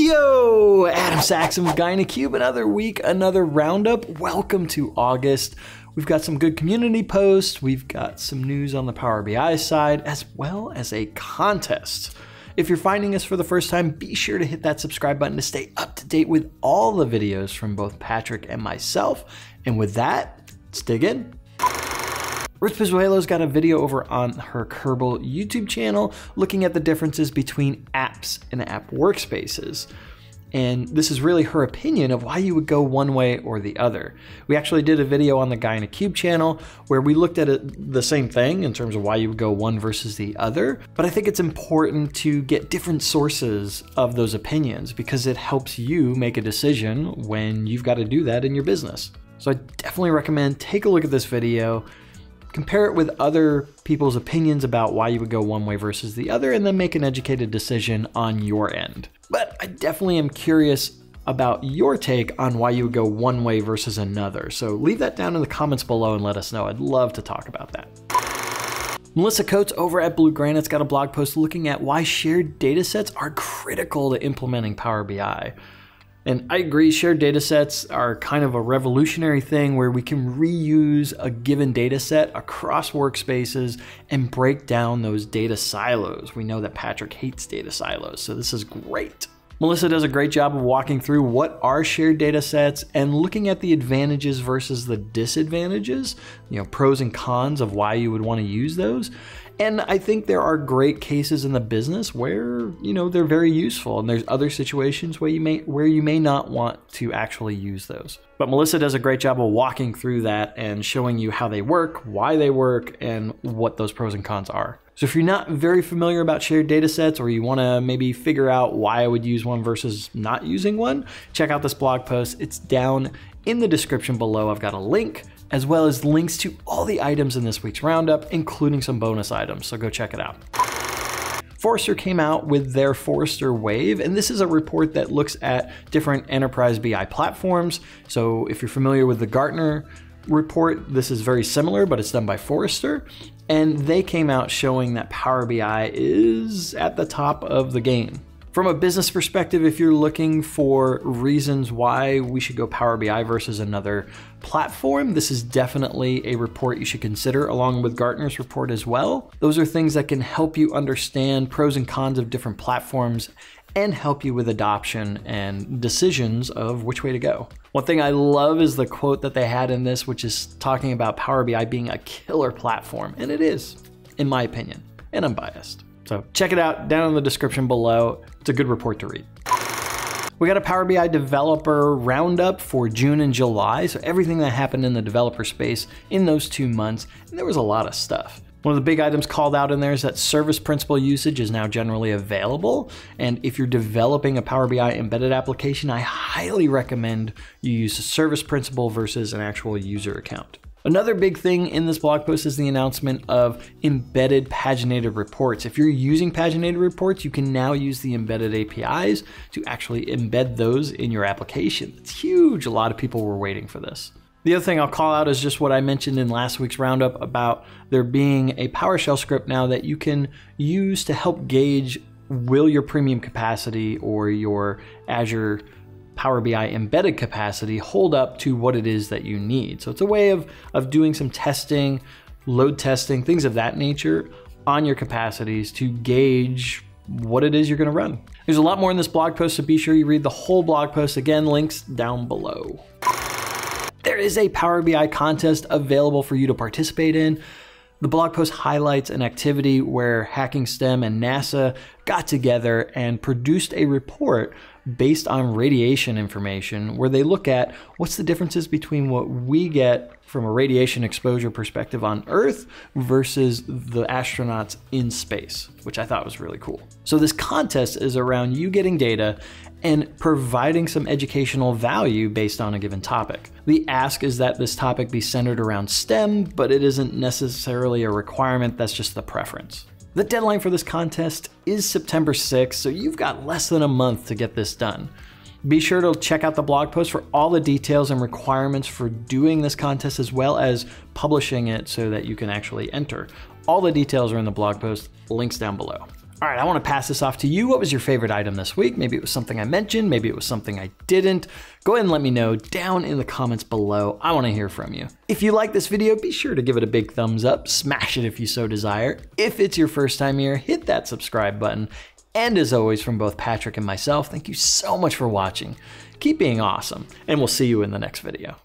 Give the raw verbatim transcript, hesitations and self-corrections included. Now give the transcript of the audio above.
Yo, Adam Saxon with Guy in a Cube. Another week, another roundup. Welcome to August. We've got some good community posts. We've got some news on the Power B I side, as well as a contest. If you're finding us for the first time, be sure to hit that subscribe button to stay up to date with all the videos from both Patrick and myself. And with that, let's dig in. Ruth Pajuelo's got a video over on her Curbal YouTube channel looking at the differences between apps and app workspaces. And this is really her opinion of why you would go one way or the other. We actually did a video on the Guy in a Cube channel where we looked at it, the same thing in terms of why you would go one versus the other. But I think it's important to get different sources of those opinions because it helps you make a decision when you've got to do that in your business. So I definitely recommend take a look at this video. Compare it with other people's opinions about why you would go one way versus the other, and then make an educated decision on your end. But I definitely am curious about your take on why you would go one way versus another. So leave that down in the comments below and let us know. I'd love to talk about that. Melissa Coates over at Blue Granite's got a blog post looking at why shared data sets are critical to implementing Power B I. And I agree, shared data sets are kind of a revolutionary thing where we can reuse a given data set across workspaces and break down those data silos. We know that Patrick hates data silos, so this is great. Melissa does a great job of walking through what are shared data sets and looking at the advantages versus the disadvantages, you know, pros and cons of why you would want to use those. And I think there are great cases in the business where, you know, they're very useful, and there's other situations where you may where you may not want to actually use those. But Melissa does a great job of walking through that and showing you how they work, why they work, and what those pros and cons are. So if you're not very familiar about shared data sets, or you want to maybe figure out why I would use one versus not using one, check out this blog post. It's down in the description below. I've got a link, as well as links to all the items in this week's roundup, including some bonus items, so go check it out. Forrester came out with their Forrester Wave, and this is a report that looks at different enterprise B I platforms. So if you're familiar with the Gartner report, this is very similar, but it's done by Forrester. And they came out showing that Power B I is at the top of the game. From a business perspective, if you're looking for reasons why we should go Power B I versus another platform, this is definitely a report you should consider, along with Gartner's report as well. Those are things that can help you understand pros and cons of different platforms and help you with adoption and decisions of which way to go. One thing I love is the quote that they had in this, which is talking about Power B I being a killer platform, and it is, in my opinion, and I'm biased. So check it out down in the description below. It's a good report to read. We got a Power B I developer roundup for June and July. So everything that happened in the developer space in those two months, and there was a lot of stuff. One of the big items called out in there is that service principal usage is now generally available. And if you're developing a Power B I embedded application, I highly recommend you use a service principal versus an actual user account. Another big thing in this blog post is the announcement of embedded paginated reports. If you're using paginated reports, you can now use the embedded A P Is to actually embed those in your application. It's huge. A lot of people were waiting for this. The other thing I'll call out is just what I mentioned in last week's roundup about there being a PowerShell script now that you can use to help gauge will your premium capacity or your Azure Power B I embedded capacity hold up to what it is that you need. So it's a way of, of doing some testing, load testing, things of that nature on your capacities to gauge what it is you're gonna run. There's a lot more in this blog post, so be sure you read the whole blog post. Again, links down below. There is a Power B I contest available for you to participate in. The blog post highlights an activity where Hacking STEM and NASA got together and produced a report based on radiation information where they look at what's the differences between what we get from a radiation exposure perspective on Earth versus the astronauts in space, which I thought was really cool. So this contest is around you getting data and providing some educational value based on a given topic. The ask is that this topic be centered around STEM, but it isn't necessarily a requirement, that's just the preference. The deadline for this contest is September sixth, so you've got less than a month to get this done. Be sure to check out the blog post for all the details and requirements for doing this contest, as well as publishing it so that you can actually enter. All the details are in the blog post, links down below. All right, I want to pass this off to you. What was your favorite item this week? Maybe it was something I mentioned, maybe it was something I didn't. Go ahead and let me know down in the comments below. I want to hear from you. If you like this video, be sure to give it a big thumbs up, smash it if you so desire. If it's your first time here, hit that subscribe button. And as always, from both Patrick and myself, thank you so much for watching. Keep being awesome, and we'll see you in the next video.